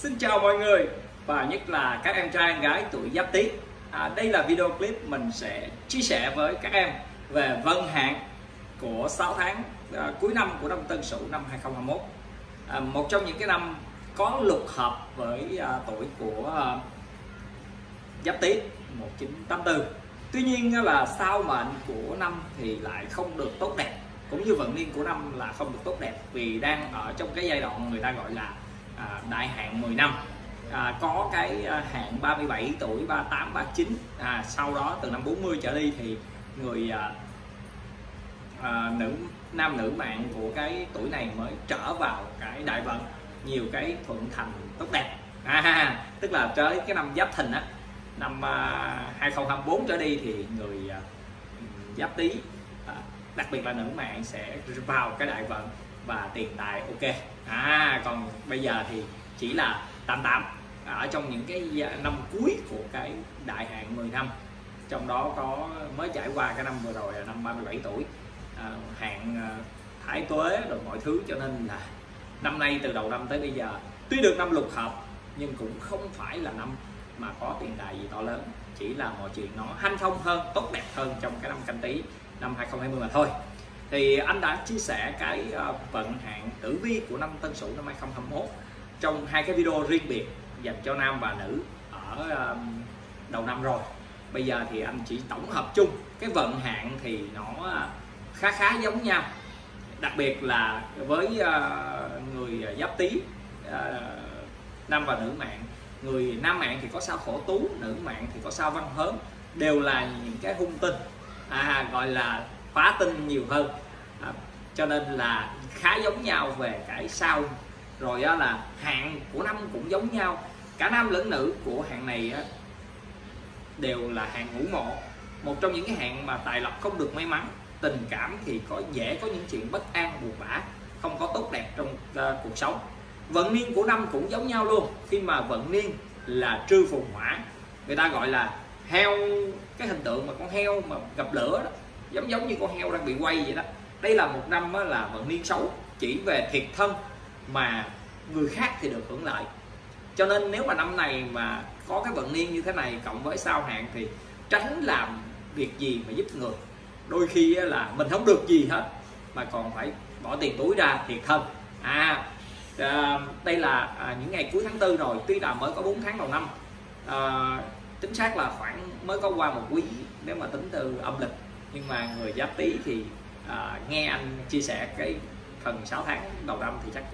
Xin chào mọi người và nhất là các em trai em gái tuổi Giáp Tý. Đây là video clip mình sẽ chia sẻ với các em về vận hạn của 6 tháng cuối năm của năm Tân Sửu năm 2021. Một trong những cái năm có lục hợp với tuổi của Giáp Tý 1984. Tuy nhiên là sao mệnh của năm thì lại không được tốt đẹp, cũng như vận niên của năm là không được tốt đẹp, vì đang ở trong cái giai đoạn người ta gọi là đại hạn 10 năm. Có cái hạn 37 tuổi, 38, 39, sau đó từ năm 40 trở đi thì người nam nữ mạng của cái tuổi này mới trở vào cái đại vận, nhiều cái thuận thành tốt đẹp, tức là tới cái năm Giáp Thìn á, năm 2024 trở đi thì người Giáp Tý, đặc biệt là nữ mạng sẽ vào cái đại vận và tiền tài ok. Còn bây giờ thì chỉ là 88 ở trong những cái năm cuối của cái đại hạn 10 năm, trong đó có mới trải qua cái năm vừa rồi là năm 37 tuổi, hạn thải tuế rồi mọi thứ, cho nên là năm nay từ đầu năm tới bây giờ tuy được năm lục hợp nhưng cũng không phải là năm mà có tiền tài gì to lớn, chỉ là mọi chuyện nó hanh thông hơn, tốt đẹp hơn trong cái năm Canh Tý năm 2020 mà thôi. Thì anh đã chia sẻ cái vận hạn tử vi của năm Tân Sửu năm 2021 trong hai cái video riêng biệt dành cho nam và nữ ở đầu năm rồi. Bây giờ thì anh chỉ tổng hợp chung cái vận hạn thì nó khá giống nhau, đặc biệt là với người Giáp Tý nam và nữ mạng. Người nam mạng thì có sao Khổ Tú, nữ mạng thì có sao Văn Hớn, đều là những cái hung tinh, gọi là phá tinh nhiều hơn, cho nên là khá giống nhau về cái sao. Rồi đó là hạn của năm cũng giống nhau, cả nam lẫn nữ của hạn này đều là hạn ngũ mộ, một trong những cái hạn mà tài lộc không được may mắn, tình cảm thì dễ có những chuyện bất an buồn bã, không có tốt đẹp trong cuộc sống. Vận niên của năm cũng giống nhau luôn, khi mà vận niên là trư phù hỏa, người ta gọi là heo, cái hình tượng mà con heo mà gặp lửa đó, giống như con heo đang bị quay vậy đó. Đây là một năm là vận niên xấu, chỉ về thiệt thân mà người khác thì được hưởng lợi, cho nên nếu mà năm này mà có cái vận niên như thế này cộng với sao hạn thì tránh làm việc gì mà giúp người, đôi khi là mình không được gì hết mà còn phải bỏ tiền túi ra thiệt thân. Đây là những ngày cuối tháng 4 rồi, tuy là mới có 4 tháng đầu năm, chính xác là khoảng mới có qua một quý nếu mà tính từ âm lịch, nhưng mà người Giáp Tý thì nghe anh chia sẻ cái phần 6 tháng đầu năm thì chắc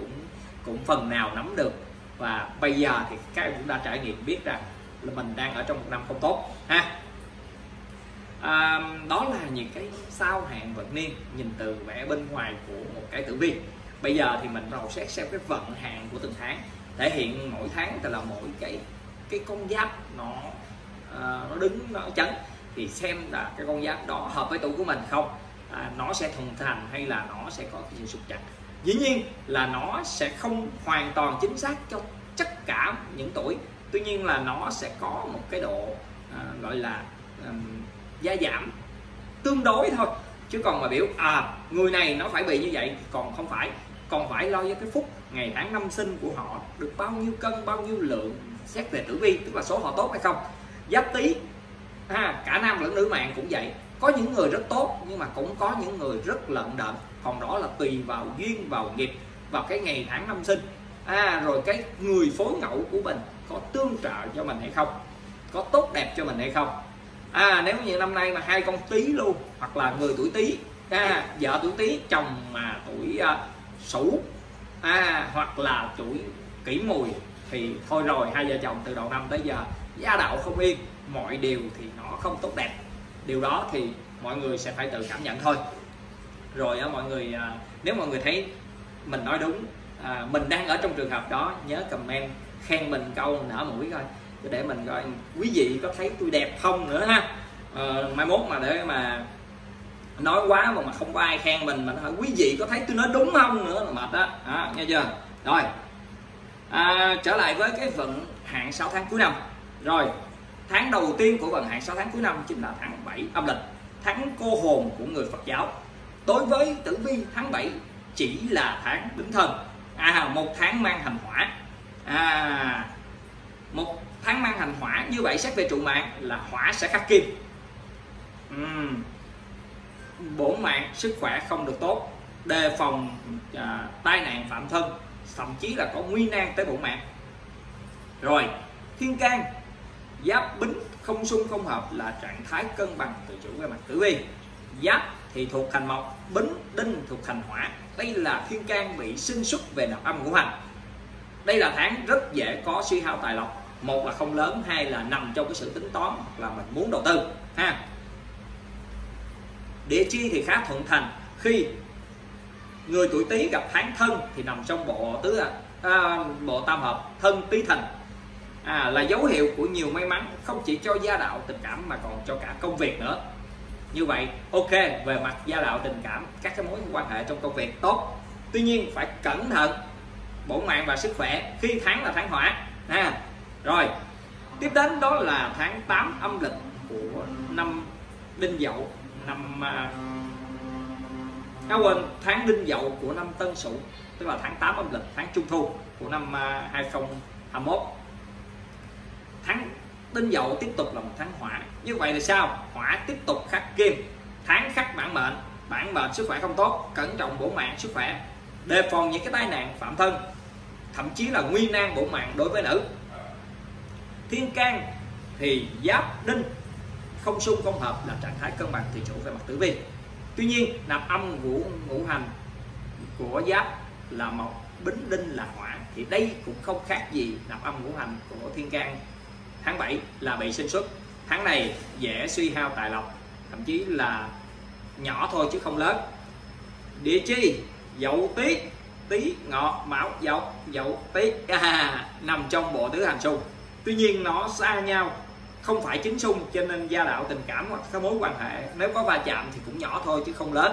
cũng phần nào nắm được, và bây giờ thì các em cũng đã trải nghiệm biết rằng là mình đang ở trong một năm không tốt ha. Đó là những cái sao hạn vận niên nhìn từ vẻ bên ngoài của một cái tử vi. Bây giờ thì mình đầu xét xem cái vận hạn của từng tháng, thể hiện mỗi tháng thì là mỗi cái con giáp nó đứng, nó chấn, thì xem là cái con giáp đó hợp với tuổi của mình không, nó sẽ thuận thành hay là nó sẽ có cái sự sụt chặt. Dĩ nhiên là nó sẽ không hoàn toàn chính xác cho tất cả những tuổi, tuy nhiên là nó sẽ có một cái độ gọi là gia giảm tương đối thôi, chứ còn mà biểu người này nó phải bị như vậy, còn không phải, còn phải lo với cái phúc ngày tháng năm sinh của họ được bao nhiêu cân bao nhiêu lượng, xét về tử vi tức là số họ tốt hay không. Giáp Tý cả nam lẫn nữ mạng cũng vậy, có những người rất tốt nhưng mà cũng có những người rất lợn đợn, còn đó là tùy vào duyên, vào nghiệp, vào cái ngày tháng năm sinh, rồi cái người phối ngẫu của mình có tương trợ cho mình hay không, có tốt đẹp cho mình hay không. Nếu như năm nay mà hai con Tý luôn, hoặc là người tuổi Tý, vợ tuổi Tý, chồng mà tuổi Sửu, hoặc là tuổi Kỷ Mùi thì thôi rồi, hai vợ chồng từ đầu năm tới giờ gia đạo không yên, mọi điều thì nó không tốt đẹp. Điều đó thì mọi người sẽ phải tự cảm nhận thôi. Rồi mọi người, nếu mọi người thấy mình nói đúng, mình đang ở trong trường hợp đó, nhớ comment khen mình câu nở mũi coi, để mình coi quý vị có thấy tôi đẹp không nữa ha. Mai mốt mà để mà nói quá mà không có ai khen mình, mình hỏi quý vị có thấy tôi nói đúng không nữa là mệt đó, nghe chưa. Rồi trở lại với cái vận hạn 6 tháng cuối năm. Rồi tháng đầu tiên của vận hạn 6 tháng cuối năm chính là tháng 7 âm lịch, tháng cô hồn của người Phật giáo. Đối với tử vi tháng 7 chỉ là tháng Bính Thân, một tháng mang hành hỏa, hành hỏa. Như vậy xét về trụ mạng là hỏa sẽ khắc kim. Bổn mạng sức khỏe không được tốt, đề phòng tai nạn phạm thân, thậm chí là có nguy nan tới bổn mạng. Rồi thiên can giáp bính không xung không hợp là trạng thái cân bằng tự chủ về mặt tử vi. Giáp thì thuộc hành mộc, bính đinh thuộc hành hỏa. Đây là thiên can bị sinh xuất về nạp âm ngũ hành. Đây là tháng rất dễ có suy hao tài lộc, một là không lớn, hai là nằm trong cái sự tính toán hoặc là mình muốn đầu tư ha. Địa chi thì khá thuận thành, khi người tuổi Tý gặp tháng thân thì nằm trong bộ tam hợp thân Tý Thìn, là dấu hiệu của nhiều may mắn, không chỉ cho gia đạo tình cảm mà còn cho cả công việc nữa. Như vậy ok, về mặt gia đạo tình cảm, các cái mối quan hệ trong công việc tốt, tuy nhiên phải cẩn thận bổn mạng và sức khỏe khi tháng là tháng hỏa ha. Rồi tiếp đến đó là tháng 8 âm lịch của năm Đinh Dậu, tháng Đinh Dậu của năm Tân Sửu, tức là tháng 8 âm lịch, tháng Trung Thu của năm 2021. Tháng Đinh Dậu tiếp tục là một tháng hỏa. Như vậy là sao? Hỏa tiếp tục khắc kim, tháng khắc bản mệnh sức khỏe không tốt, cẩn trọng bổ mạng sức khỏe, đề phòng những cái tai nạn phạm thân, thậm chí là nguy nan bổ mạng đối với nữ. Thiên can thì giáp đinh không xung không hợp là trạng thái cân bằng tự chủ về mặt tử vi. Tuy nhiên nạp âm ngũ hành của giáp là mộc, bính đinh là hỏa, thì đây cũng không khác gì nạp âm ngũ hành của thiên can. Tháng 7 là bị sinh xuất, tháng này dễ suy hao tài lộc, thậm chí là nhỏ thôi chứ không lớn. Địa chi dậu tý, tý ngọ mão dậu, dậu tý nằm trong bộ tứ hành xung, tuy nhiên nó xa nhau, không phải chính xung, cho nên gia đạo tình cảm hoặc các mối quan hệ nếu có va chạm thì cũng nhỏ thôi chứ không lớn.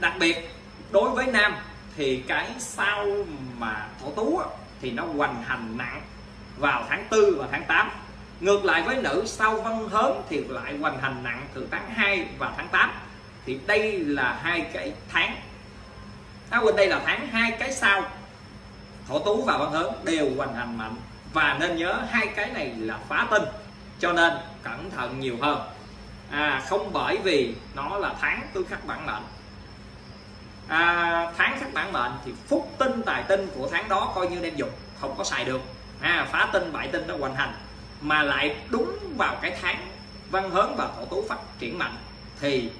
Đặc biệt đối với nam thì cái sao mà thổ tú thì nó hoành hành nặng vào tháng 4 và tháng 8. Ngược lại với nữ, sao văn hớn thì lại hoành hành nặng từ tháng 2 và tháng 8. Thì đây là hai cái tháng, đây là tháng hai cái sao thổ tú và văn hớn đều hoành hành mạnh, và nên nhớ hai cái này là phá tinh, cho nên cẩn thận nhiều hơn, không bởi vì nó là tháng tư khắc bản mệnh. Tháng khắc bản mệnh thì phúc tinh tài tinh của tháng đó coi như đem dục, không có xài được, phá tinh bại tinh nó hoành hành, mà lại đúng vào cái tháng văn hớn và thổ tú phát triển mạnh, thì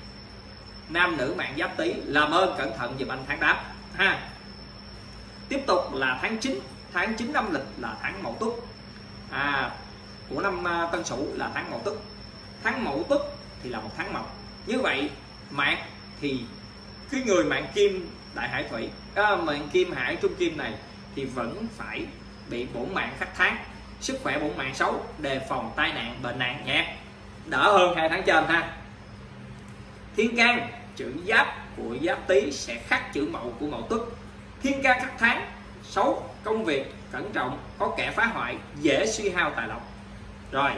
nam nữ mạng giáp tý làm ơn cẩn thận dùm anh tháng 8 ha. Tiếp tục là tháng 9, tháng 9 âm lịch là tháng Mậu Tuất của năm Tân Sửu là tháng Mậu Tuất. Tháng Mậu Tuất thì là một tháng mộc, như vậy mạng thì cái người mạng kim đại hải thủy, mạng kim hải trung kim này thì vẫn phải bị bổn mạng khắc tháng, sức khỏe bổn mạng xấu, đề phòng tai nạn bệnh nạn nhẹ, đỡ hơn hai tháng trên ha. Thiên can chữ giáp của giáp tý sẽ khắc chữ mậu của Mậu Tuất. Thiên can khắc tháng xấu, công việc cẩn trọng, có kẻ phá hoại, dễ suy hao tài lộc. Rồi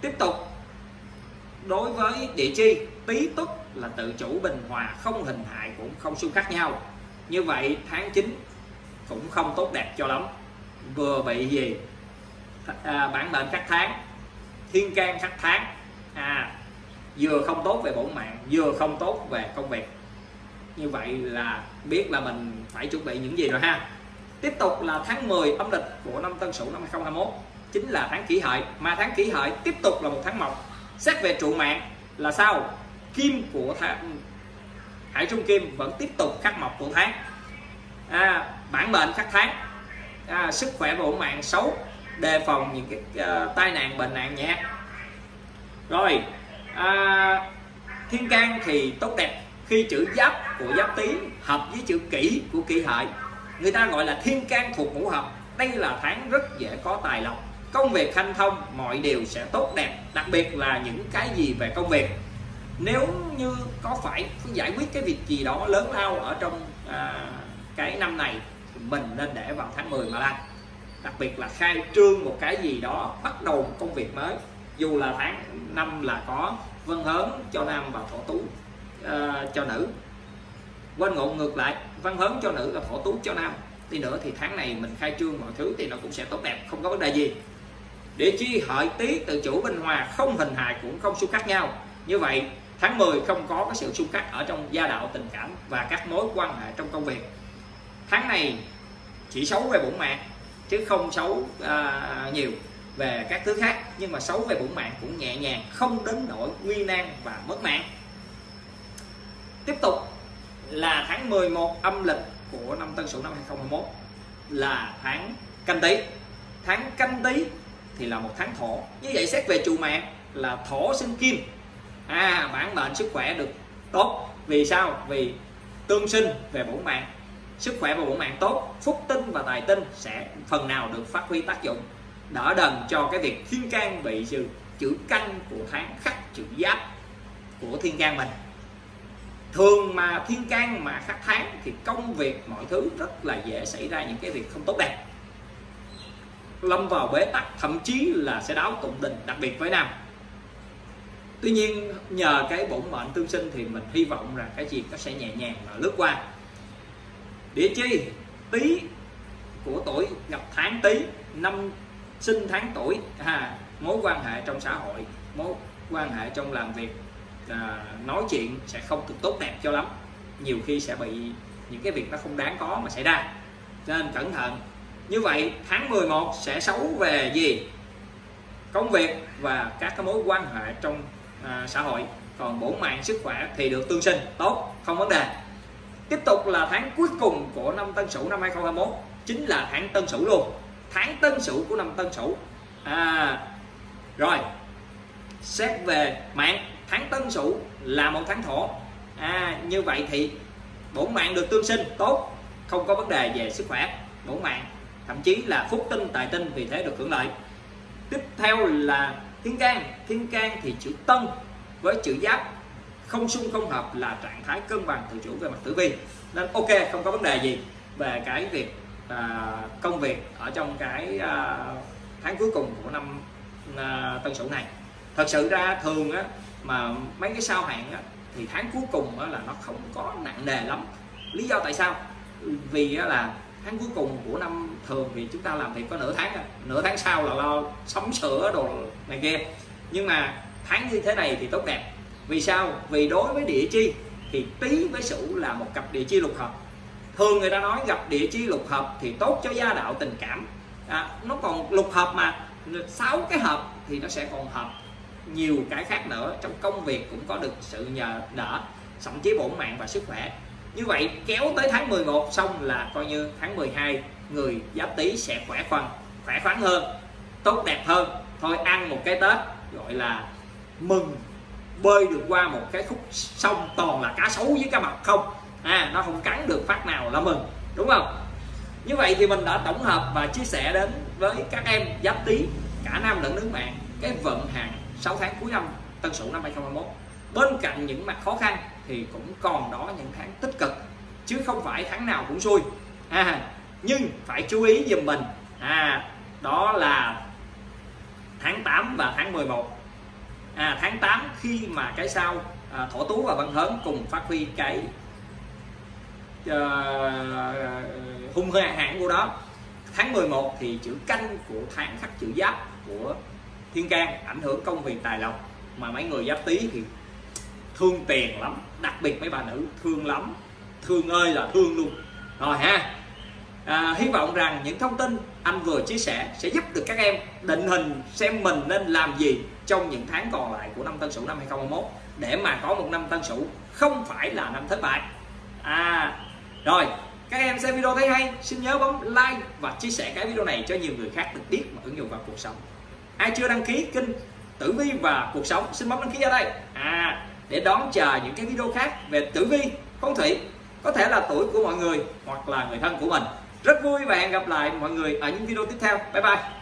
tiếp tục đối với địa chi, tý tuất là tự chủ bình hòa, không hình hại cũng không xung khắc nhau. Như vậy tháng 9 cũng không tốt đẹp cho lắm, vừa bị gì bản mệnh khắc tháng, thiên can khắc tháng, vừa không tốt về bổn mạng, vừa không tốt về công việc. Như vậy là biết là mình phải chuẩn bị những gì rồi ha. Tiếp tục là tháng 10 âm lịch của năm Tân Sửu năm 2021, chính là tháng Kỷ Hợi, mà tháng Kỷ Hợi tiếp tục là một tháng mộc. Xét về trụ mạng là sao? Kim của tháng hải trung kim vẫn tiếp tục khắc mộc của tháng, bản mệnh khắc tháng, sức khỏe bổn mạng xấu, đề phòng những cái tai nạn bệnh nạn nhẹ. Rồi thiên can thì tốt đẹp khi chữ giáp của giáp tý hợp với chữ kỷ của Kỷ Hợi, người ta gọi là thiên can thuộc ngũ hợp. Đây là tháng rất dễ có tài lộc, công việc hanh thông, mọi điều sẽ tốt đẹp, đặc biệt là những cái gì về công việc. Nếu như có phải giải quyết cái việc gì đó lớn lao ở trong cái năm này, mình nên để vào tháng 10 mà làm, đặc biệt là khai trương một cái gì đó, bắt đầu một công việc mới. Dù là tháng 5 là có vân hớn cho nam và thổ tú cho nữ, quên ngộn ngược lại, văn hớn cho nữ là thổ tú cho nam đi nữa, thì tháng này mình khai trương mọi thứ thì nó cũng sẽ tốt đẹp, không có vấn đề gì. Địa chi hợi tý tự chủ bên hòa, không hình hài cũng không xung khắc nhau. Như vậy tháng 10 không có cái sự xung khắc ở trong gia đạo tình cảm và các mối quan hệ trong công việc. Tháng này chỉ xấu về bổn mạng chứ không xấu nhiều về các thứ khác, nhưng mà xấu về bổn mạng cũng nhẹ nhàng, không đến nỗi nguy nan và mất mạng. Tiếp tục là tháng 11 âm lịch của năm Tân Sửu năm 2021 là tháng Canh Tý. Tháng Canh Tý thì là một tháng thổ, như vậy xét về trụ mạng là thổ sinh kim, bản mệnh sức khỏe được tốt. Vì sao? Vì tương sinh về bổn mạng, sức khỏe và bổn mạng tốt, phúc tinh và tài tinh sẽ phần nào được phát huy tác dụng đỡ đần cho cái việc thiên can bị chữ căn của tháng khắc chữ giáp của thiên can mình. Thường mà thiên can mà khắc tháng thì công việc mọi thứ rất là dễ xảy ra những cái việc không tốt đẹp, lâm vào bế tắc, thậm chí là sẽ đáo tụng đình, đặc biệt với nam. Tuy nhiên nhờ cái bổn mệnh tương sinh thì mình hy vọng rằng cái gì nó sẽ nhẹ nhàng và lướt qua. Địa chi tý của tuổi gặp tháng tý, năm sinh tháng tuổi, mối quan hệ trong xã hội, mối quan hệ trong làm việc, nói chuyện sẽ không được tốt đẹp cho lắm, nhiều khi sẽ bị những cái việc nó không đáng có mà xảy ra, nên cẩn thận. Như vậy tháng 11 sẽ xấu về gì? Công việc và các cái mối quan hệ trong xã hội. Còn bổn mạng sức khỏe thì được tương sinh tốt, không vấn đề. Tiếp tục là tháng cuối cùng của năm Tân Sửu năm 2021, chính là tháng Tân Sửu luôn. Tháng Tân Sửu của năm Tân Sửu. Rồi, xét về mạng, tháng Tân Sửu là một tháng thổ. Như vậy thì bổn mạng được tương sinh tốt, không có vấn đề về sức khỏe bổn mạng, thậm chí là phúc tinh tài tinh, vì thế được hưởng lợi. Tiếp theo là thiên can. Thiên can thì chữ tân với chữ giáp không xung không hợp, là trạng thái cân bằng tự chủ về mặt tử vi, nên ok, không có vấn đề gì về cái việc công việc ở trong cái tháng cuối cùng của năm Tân Sửu này. Thật sự ra thường á, mà mấy cái sao hạn á, thì tháng cuối cùng á, là nó không có nặng nề lắm. Lý do tại sao? Vì á, là tháng cuối cùng của năm thường thì chúng ta làm việc có nửa tháng, nửa tháng sau là lo sắm sửa đồ này kia. Nhưng mà tháng như thế này thì tốt đẹp. Vì sao? Vì đối với địa chi thì tý với sửu là một cặp địa chi lục hợp. Thường người ta nói gặp địa chi lục hợp thì tốt cho gia đạo tình cảm, nó còn lục hợp mà 6 cái hợp thì nó sẽ còn hợp nhiều cái khác nữa, trong công việc cũng có được sự nhờ đỡ, thậm chí bổn mạng và sức khỏe. Như vậy kéo tới tháng 11 xong là coi như tháng 12 người giáp tý sẽ khỏe khoắn hơn, tốt đẹp hơn. Thôi ăn một cái Tết gọi là mừng, bơi được qua một cái khúc sông toàn là cá sấu với cá mập không, nó không cắn được phát nào là mừng, đúng không? Như vậy thì mình đã tổng hợp và chia sẻ đến với các em giáp tý, cả nam lẫn nữ mạng, cái vận hạn 6 tháng cuối năm Tân Sửu năm 2021. Bên cạnh những mặt khó khăn thì cũng còn đó những tháng tích cực, chứ không phải tháng nào cũng xui. Nhưng phải chú ý giùm mình, đó là tháng 8 và tháng 11. Tháng 8 khi mà cái sao thổ tú và văn hớn cùng phát huy cái hung hãn của đó. Tháng 11 thì chữ canh của tháng khắc chữ giáp của thiên can ảnh hưởng công việc tài lộc, mà mấy người giáp tý thì thương tiền lắm, đặc biệt mấy bà nữ thương lắm, thương ơi là thương luôn. Rồi hy vọng rằng những thông tin anh vừa chia sẻ sẽ giúp được các em định hình xem mình nên làm gì trong những tháng còn lại của năm Tân Sửu năm 2021, để mà có một năm Tân Sửu không phải là năm thất bại. Rồi, các em xem video thấy hay, xin nhớ bấm like và chia sẻ cái video này cho nhiều người khác được biết và ứng dụng vào cuộc sống. Ai chưa đăng ký kênh Tử Vi và Cuộc Sống, xin bấm đăng ký ở đây để đón chờ những cái video khác về tử vi, phong thủy, có thể là tuổi của mọi người hoặc là người thân của mình. Rất vui và hẹn gặp lại mọi người ở những video tiếp theo. Bye bye.